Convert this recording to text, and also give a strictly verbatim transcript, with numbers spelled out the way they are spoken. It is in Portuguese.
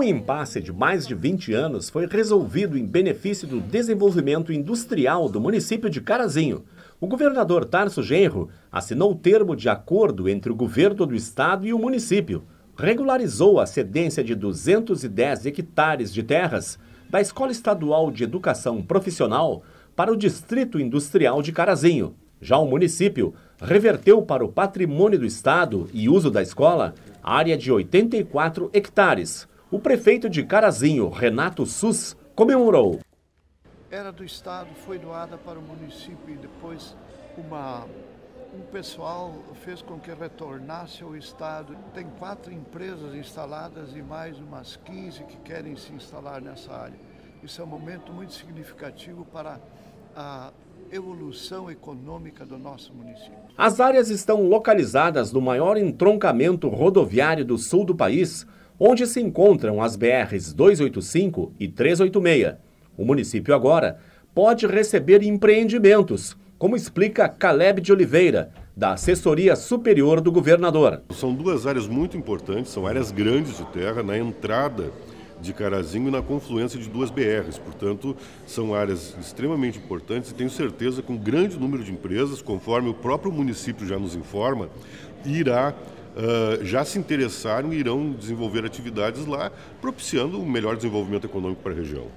Um impasse de mais de vinte anos foi resolvido em benefício do desenvolvimento industrial do município de Carazinho. O governador Tarso Genro assinou o termo de acordo entre o governo do estado e o município, regularizou a cedência de duzentos e dez hectares de terras da Escola Estadual de Educação Profissional para o Distrito Industrial de Carazinho. Já o município reverteu para o patrimônio do estado e uso da escola a área de oitenta e quatro hectares. O prefeito de Carazinho, Renato Sus, comemorou. Era do estado, foi doada para o município e depois uma, um pessoal fez com que retornasse ao estado. Tem quatro empresas instaladas e mais umas quinze que querem se instalar nessa área. Isso é um momento muito significativo para a evolução econômica do nosso município. As áreas estão localizadas no maior entroncamento rodoviário do sul do país, onde se encontram as B Rs duzentos e oitenta e cinco e trezentos e oitenta e seis. O município agora pode receber empreendimentos, como explica Calebe de Oliveira, da Assessoria Superior do Governador. São duas áreas muito importantes, são áreas grandes de terra, na entrada de Carazinho e na confluência de duas B Rs. Portanto, são áreas extremamente importantes e tenho certeza que um grande número de empresas, conforme o próprio município já nos informa, irá Uh, já se interessaram e irão desenvolver atividades lá, propiciando um melhor desenvolvimento econômico para a região.